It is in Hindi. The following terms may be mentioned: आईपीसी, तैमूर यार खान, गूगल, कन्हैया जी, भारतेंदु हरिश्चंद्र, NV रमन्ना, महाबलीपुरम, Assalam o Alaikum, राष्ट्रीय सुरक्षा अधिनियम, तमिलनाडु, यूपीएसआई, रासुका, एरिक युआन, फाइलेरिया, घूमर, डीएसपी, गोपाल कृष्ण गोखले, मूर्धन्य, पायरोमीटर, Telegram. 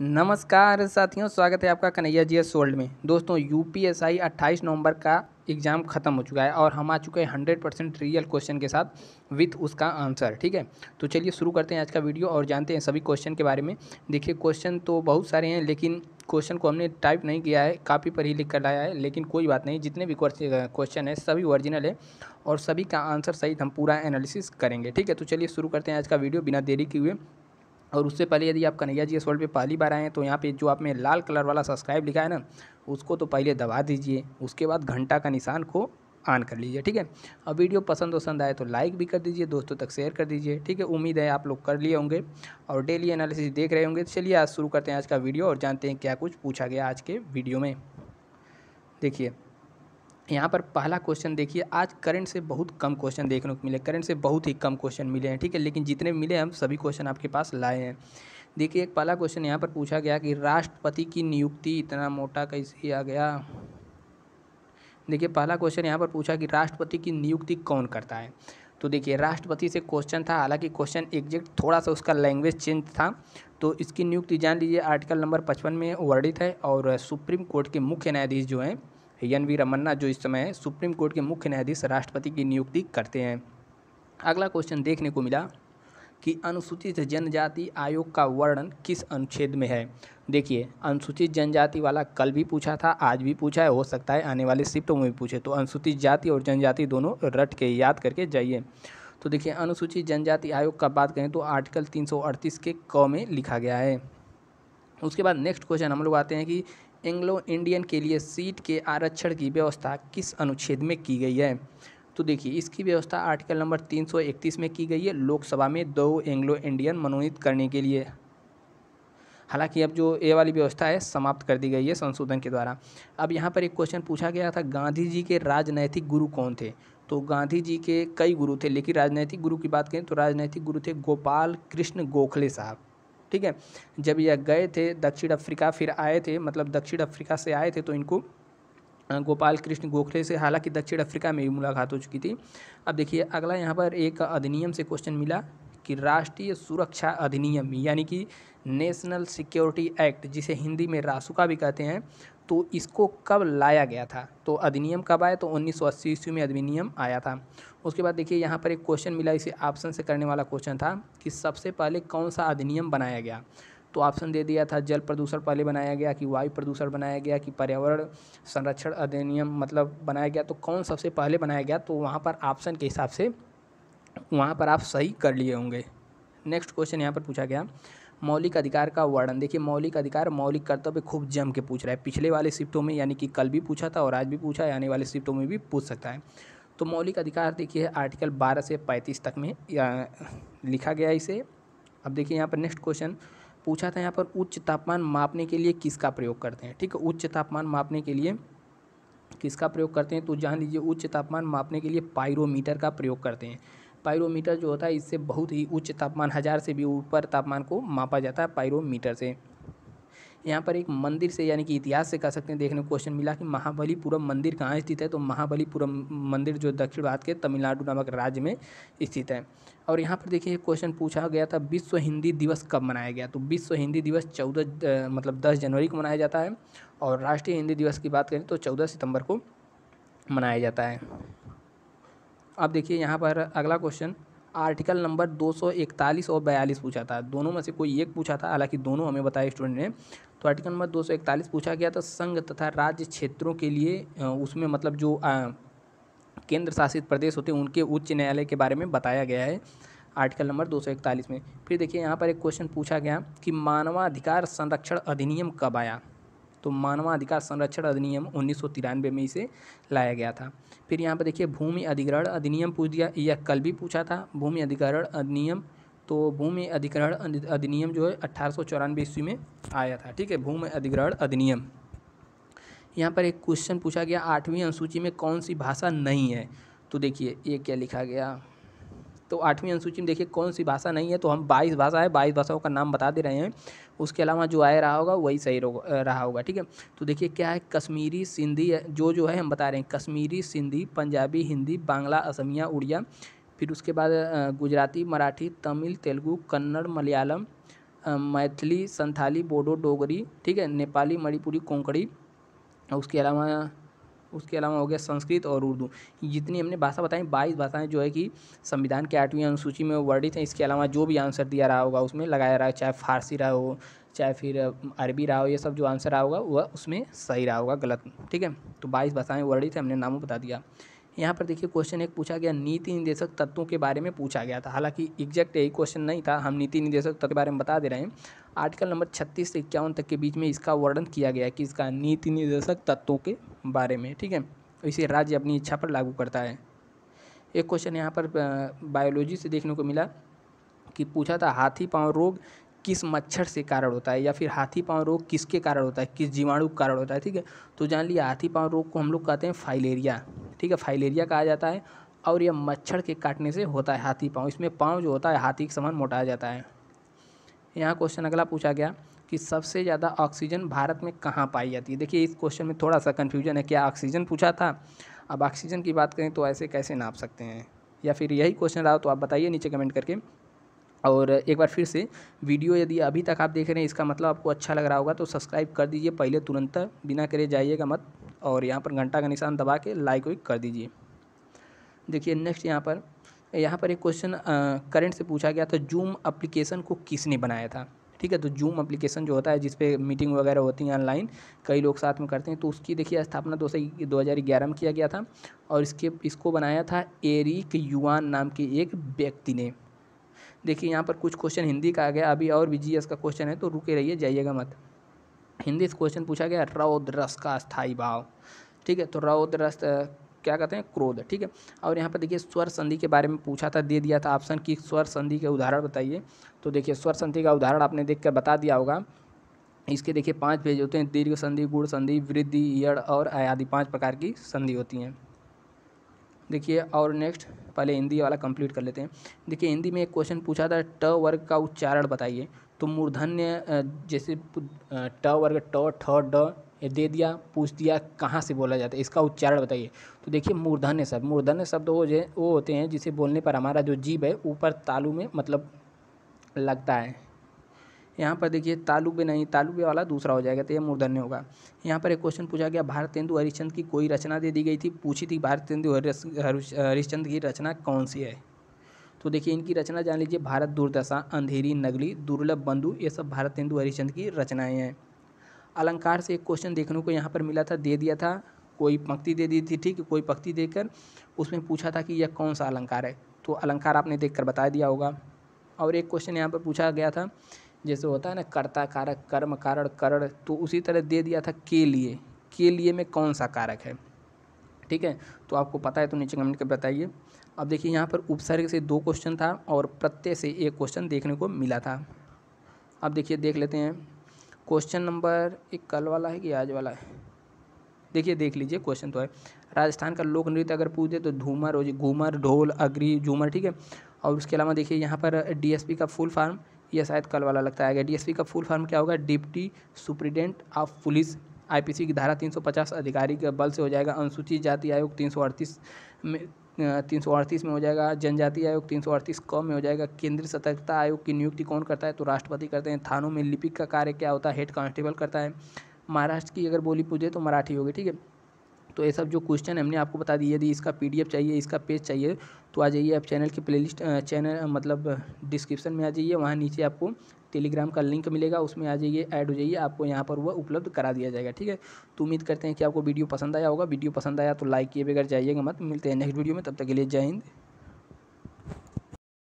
नमस्कार साथियों, स्वागत है आपका कन्हैया जी सोल्ड में। दोस्तों, यूपीएसआई 28 नवंबर का एग्ज़ाम ख़त्म हो चुका है और हम आ चुके हैं 100% रियल क्वेश्चन के साथ विथ उसका आंसर। ठीक है, तो चलिए शुरू करते हैं आज का वीडियो और जानते हैं सभी क्वेश्चन के बारे में। देखिए, क्वेश्चन तो बहुत सारे हैं लेकिन क्वेश्चन को हमने टाइप नहीं किया है, कापी पर ही लिख कर लाया है। लेकिन कोई बात नहीं, जितने भी क्वेश्चन है सभी ओरिजिनल है और सभी का आंसर सहित हम पूरा एनालिसिस करेंगे। ठीक है, तो चलिए शुरू करते हैं आज का वीडियो बिना देरी किए। और उससे पहले यदि आप कन्हैया जी वर्ल्ड पे पहली बार आए हैं तो यहाँ पे जो आप में लाल कलर वाला सब्सक्राइब लिखा है ना, उसको तो पहले दबा दीजिए, उसके बाद घंटा का निशान को ऑन कर लीजिए। ठीक है, अब वीडियो पसंद आए तो लाइक भी कर दीजिए, दोस्तों तक शेयर कर दीजिए। ठीक है, उम्मीद है आप लोग कर लिए होंगे और डेली एनालिसिस देख रहे होंगे। तो चलिए आज शुरू करते हैं आज का वीडियो और जानते हैं क्या कुछ पूछा गया आज के वीडियो में। देखिए यहाँ पर पहला क्वेश्चन, देखिए आज करंट से बहुत कम क्वेश्चन देखने को मिले, करंट से बहुत ही कम क्वेश्चन मिले हैं। ठीक है, लेकिन जितने मिले हम सभी क्वेश्चन आपके पास लाए हैं। देखिए, एक पहला क्वेश्चन यहाँ पर पूछा गया कि राष्ट्रपति की नियुक्ति, इतना मोटा कैसे आ गया। देखिए, पहला क्वेश्चन यहाँ पर पूछा कि राष्ट्रपति की नियुक्ति कौन करता है। तो देखिए, राष्ट्रपति से क्वेश्चन था, हालांकि क्वेश्चन एग्जैक्ट थोड़ा सा उसका लैंग्वेज चेंज था। तो इसकी नियुक्ति जान लीजिए, आर्टिकल नंबर 55 में वर्णित है और सुप्रीम कोर्ट के मुख्य न्यायाधीश जो हैं NV रमन्ना, जो इस समय सुप्रीम कोर्ट के मुख्य न्यायाधीश, राष्ट्रपति की नियुक्ति करते हैं। अगला क्वेश्चन देखने को मिला कि अनुसूचित जनजाति आयोग का वर्णन किस अनुच्छेद में है। देखिए, अनुसूचित जनजाति वाला कल भी पूछा था, आज भी पूछा है, हो सकता है आने वाले शिफ्टों में भी पूछे। तो अनुसूचित जाति और जनजाति दोनों रट के याद करके जाइए। तो देखिए, अनुसूचित जनजाति आयोग का बात करें तो आर्टिकल 338 के क में लिखा गया है। उसके बाद नेक्स्ट क्वेश्चन हम लोग आते हैं कि एंग्लो इंडियन के लिए सीट के आरक्षण की व्यवस्था किस अनुच्छेद में की गई है। तो देखिए, इसकी व्यवस्था आर्टिकल नंबर 331 में की गई है, लोकसभा में 2 एंग्लो इंडियन मनोनीत करने के लिए। हालांकि अब जो ये वाली व्यवस्था है समाप्त कर दी गई है संशोधन के द्वारा। अब यहाँ पर एक क्वेश्चन पूछा गया था, गांधी जी के राजनैतिक गुरु कौन थे। तो गांधी जी के कई गुरु थे लेकिन राजनैतिक गुरु की बात करें तो राजनैतिक गुरु थे गोपाल कृष्ण गोखले साहब। ठीक है, जब यह गए थे दक्षिण अफ्रीका, फिर आए थे, मतलब दक्षिण अफ्रीका से आए थे तो इनको गोपाल कृष्ण गोखले से हालांकि दक्षिण अफ्रीका में भी मुलाकात हो चुकी थी। अब देखिए, अगला यहाँ पर एक अधिनियम से क्वेश्चन मिला कि राष्ट्रीय सुरक्षा अधिनियम यानी कि नेशनल सिक्योरिटी एक्ट, जिसे हिंदी में रासुका भी कहते हैं, तो इसको कब लाया गया था। तो अधिनियम कब आया, तो 1980 ईस्वी में अधिनियम आया था। उसके बाद देखिए, यहाँ पर एक क्वेश्चन मिला, इसे ऑप्शन से करने वाला क्वेश्चन था कि सबसे पहले कौन सा अधिनियम बनाया गया। तो ऑप्शन दे दिया था, जल प्रदूषण पहले बनाया गया, कि वायु प्रदूषण बनाया गया, कि पर्यावरण संरक्षण अधिनियम मतलब बनाया गया। तो कौन सबसे पहले बनाया गया, तो वहाँ पर ऑप्शन के हिसाब से वहाँ पर आप सही कर लिए होंगे। नेक्स्ट क्वेश्चन यहाँ पर पूछा गया मौलिक अधिकार का वर्णन। देखिए, मौलिक अधिकार, मौलिक कर्तव्य खूब जम के पूछ रहा है, पिछले वाले शिफ्टों में यानी कि कल भी पूछा था और आज भी पूछा है, आने वाले शिफ्टों में भी पूछ सकता है। तो मौलिक अधिकार देखिए आर्टिकल 12 से 35 तक में लिखा गया इसे। अब देखिए, यहाँ पर नेक्स्ट क्वेश्चन पूछा था, यहाँ पर उच्च तापमान मापने के लिए किसका प्रयोग करते हैं। ठीक है, उच्च तापमान मापने के लिए किसका प्रयोग करते हैं, तो जान लीजिए उच्च तापमान मापने के लिए पायरोमीटर का प्रयोग करते हैं। पायरोमीटर जो होता है इससे बहुत ही उच्च तापमान, 1000 से भी ऊपर तापमान को मापा जाता है पायरोमीटर से। यहाँ पर एक मंदिर से यानी कि इतिहास से कह सकते हैं देखने को क्वेश्चन मिला कि महाबलीपुरम मंदिर कहाँ स्थित है। तो महाबलीपुरम मंदिर जो दक्षिण भारत के तमिलनाडु नामक राज्य में स्थित है। और यहाँ पर देखिए क्वेश्चन पूछा गया था विश्व हिंदी दिवस कब मनाया गया। तो विश्व हिंदी दिवस 10 जनवरी को मनाया जाता है और राष्ट्रीय हिंदी दिवस की बात करें तो 14 सितंबर को मनाया जाता है। अब देखिए, यहाँ पर अगला क्वेश्चन आर्टिकल नंबर 241 और 42 पूछा था, दोनों में से कोई एक पूछा था, हालांकि दोनों हमें बताया स्टूडेंट ने। तो आर्टिकल नंबर 241 पूछा गया था, संघ तथा राज्य क्षेत्रों के लिए उसमें मतलब जो केंद्र शासित प्रदेश होते हैं उनके उच्च न्यायालय के बारे में बताया गया है आर्टिकल नंबर 241 में। फिर देखिए, यहाँ पर एक क्वेश्चन पूछा गया कि मानवाधिकार संरक्षण अधिनियम कब आया। तो मानवाधिकार संरक्षण अधिनियम 1993 में इसे लाया गया था। फिर यहाँ पर देखिए भूमि अधिग्रहण अधिनियम पूछ दिया, यह कल भी पूछा था भूमि अधिग्रहण अधिनियम। तो भूमि अधिग्रहण अधिनियम जो है 1894 ईस्वी में आया था। ठीक है, भूमि अधिग्रहण अधिनियम। यहाँ पर एक क्वेश्चन पूछा गया 8वीं अनुसूची में कौन सी भाषा नहीं है। तो देखिए ये क्या लिखा गया, तो 8वीं अनुसूची में देखिए कौन सी भाषा नहीं है। तो हम 22 भाषा है, 22 भाषाओं का नाम बता दे रहे हैं, उसके अलावा जो आया रहा होगा वही सही रहा होगा। ठीक है, तो देखिए क्या है, कश्मीरी, सिंधी, जो है हम बता रहे हैं, कश्मीरी, सिंधी, पंजाबी, हिंदी, बांग्ला, असमिया, उड़िया, फिर उसके बाद गुजराती, मराठी, तमिल, तेलुगु, कन्नड़, मलयालम, मैथिली, संथाली, बोडो, डोगरी, ठीक है, नेपाली, मणिपुरी, कोंकणी, उसके अलावा हो गया संस्कृत और उर्दू। जितनी हमने भाषा बताई 22 भाषाएं जो है कि संविधान के 8वीं अनुसूची में वर्णित हैं। इसके अलावा जो भी आंसर दिया रहा होगा उसमें लगाया रहा, चाहे फारसी रहा हो चाहे फिर अरबी रहा हो, ये सब जो आंसर रहा होगा वह उसमें सही रहा होगा, गलत ठीक है। तो 22 भाषाएँ वर्णित हैं, हमने नामों बता दिया। यहाँ पर देखिए क्वेश्चन एक पूछा गया, नीति निदेशक तत्वों के बारे में पूछा गया था। हालांकि एग्जैक्ट यही क्वेश्चन नहीं था, हम नीति निदेशक तत्व के बारे में बता दे रहे हैं। आर्टिकल नंबर 36 से 51 तक के बीच में इसका वर्णन किया गया है कि इसका नीति निदेशक तत्वों के बारे में, ठीक है। इसे राज्य अपनी इच्छा पर लागू करता है। एक क्वेश्चन यहाँ पर बायोलॉजी से देखने को मिला कि पूछा था, हाथी पाँव रोग किस मच्छर से कारण होता है, या फिर हाथी पाँव रोग किसके कारण होता है, किस जीवाणु के कारण होता है, ठीक है। तो जान लिया हाथी पाँव रोग को हम लोग कहते हैं फाइलेरिया, ठीक है, फाइलेरिया कहा जाता है। और यह मच्छर के काटने से होता है हाथी पाँव, इसमें पाँव जो होता है हाथी के समान मोटाया जाता है। यहाँ क्वेश्चन अगला पूछा गया कि सबसे ज़्यादा ऑक्सीजन भारत में कहाँ पाई जाती है। देखिए इस क्वेश्चन में थोड़ा सा कन्फ्यूजन है, क्या ऑक्सीजन पूछा था, अब ऑक्सीजन की बात करें तो ऐसे कैसे नाप सकते हैं, या फिर यही क्वेश्चन रहा तो आप बताइए नीचे कमेंट करके। और एक बार फिर से वीडियो यदि अभी तक आप देख रहे हैं इसका मतलब आपको अच्छा लग रहा होगा, तो सब्सक्राइब कर दीजिए पहले, तुरंत बिना करे जाइएगा मत, और यहाँ पर घंटा का निशान दबा के लाइक वाइक कर दीजिए। देखिए नेक्स्ट यहाँ पर एक क्वेश्चन करंट से पूछा गया था, जूम एप्लीकेशन को किसने बनाया था, ठीक है। तो जूम एप्लीकेशन जो होता है जिसपे मीटिंग वगैरह होती हैं ऑनलाइन, कई लोग साथ में करते हैं, तो उसकी देखिए स्थापना 2011 में किया गया था, और इसको बनाया था एरिक युआन नाम के एक व्यक्ति ने। देखिए यहाँ पर कुछ क्वेश्चन हिंदी का आ गया, अभी और भी जीएस का क्वेश्चन है, तो रुके रहिए जाइएगा मत। हिंदी से क्वेश्चन पूछा गया, रौद्र रस का अस्थायी भाव, ठीक है। तो रौद्र रस क्या कहते हैं, क्रोध, ठीक है। और यहाँ पर देखिए स्वर संधि के बारे में पूछा था, दे दिया था ऑप्शन की स्वर संधि के उदाहरण बताइए। तो देखिए स्वर संधि का उदाहरण आपने देख कर बता दिया होगा। इसके देखिए 5 भेद होते हैं, दीर्घ संधि, गुण संधि, वृद्धि, यड़ और आदि 5 प्रकार की संधि होती हैं। देखिए और नेक्स्ट पहले हिंदी वाला कंप्लीट कर लेते हैं। देखिए हिंदी में एक क्वेश्चन पूछा था, ट वर्ग का उच्चारण बताइए। तो मूर्धन्य जैसे ट वर्ग ट ठ ड दे दिया, पूछ दिया कहाँ से बोला जाता है, इसका उच्चारण बताइए। तो देखिए मूर्धन्य शब्द वो होते हैं जिसे बोलने पर हमारा जो जीभ है ऊपर तालू में मतलब लगता है। यहाँ पर देखिए तालुबे नहीं, तालुबे वाला दूसरा हो जाएगा, तो यह मूर्धन्य होगा। यहाँ पर एक क्वेश्चन पूछा गया, भारतेंदु हरिश्चंद्र की कोई रचना दे दी गई थी, पूछी थी भारतेंदु हरिश्चंद्र की रचना कौन सी है। तो देखिए इनकी रचना जान लीजिए, भारत दुर्दशा, अंधेरी, नगली, दुर्लभ बंधु, ये सब भारतेंदु हरिश्चंद्र की रचनाएँ हैं। अलंकार से एक क्वेश्चन देखने को यहाँ पर मिला था, दे दिया था, कोई पंक्ति दे दी थी, ठीक है, कोई पंक्ति देकर उसमें पूछा था कि यह कौन सा अलंकार है, तो अलंकार आपने देख कर बता दिया होगा। और एक क्वेश्चन यहाँ पर पूछा गया था, जैसे होता है ना कर्ता कारक, कर्म कारण, करण, तो उसी तरह दे दिया था के लिए में कौन सा कारक है, ठीक है। तो आपको पता है तो नीचे कमेंट कर बताइए। अब देखिए यहाँ पर उपसर्ग से 2 क्वेश्चन था और प्रत्यय से 1 क्वेश्चन देखने को मिला था। अब देखिए देख लेते हैं क्वेश्चन नंबर 1, कल वाला है कि आज वाला है, देखिए देख लीजिए क्वेश्चन तो है। राजस्थान का लोक नृत्य अगर पूछ दे तो घूमर, घूमर, ढोल, अगरी, झूमर, ठीक है। और उसके अलावा देखिए यहाँ पर डीएसपी का फुल फॉर्म, यह शायद कल वाला लगता है। डीएसपी का फुल फॉर्म क्या होगा, deputy superintendent of police, आईपीसी की धारा 350 अधिकारी के बल से हो जाएगा। अनुसूचित जाति आयोग 338 में, 338 में हो जाएगा। जनजाति आयोग 338 क में हो जाएगा। केंद्रीय सतर्कता आयोग की नियुक्ति कौन करता है, तो राष्ट्रपति करते हैं। थानों में लिपिक का कार्य क्या होता है, हेड कांस्टेबल करता है। महाराष्ट्र की अगर बोली पूछे तो मराठी होगी, ठीक है। तो ये सब जो क्वेश्चन हमने आपको बता दिए। यदि इसका पीडीएफ चाहिए, इसका पेज चाहिए, तो आ जाइए आप चैनल की प्लेलिस्ट, चैनल मतलब डिस्क्रिप्शन में आ जाइए। वहाँ नीचे आपको टेलीग्राम का लिंक मिलेगा, उसमें आ जाइए, ऐड हो जाइए, आपको यहाँ पर वह उपलब्ध करा दिया जाएगा, ठीक है। तो उम्मीद करते हैं कि आपको वीडियो पसंद आया होगा। वीडियो पसंद आया तो लाइक किए बगैर जाइएगा मत। मिलते हैं नेक्स्ट वीडियो में, तब तक के लिए जय हिंद।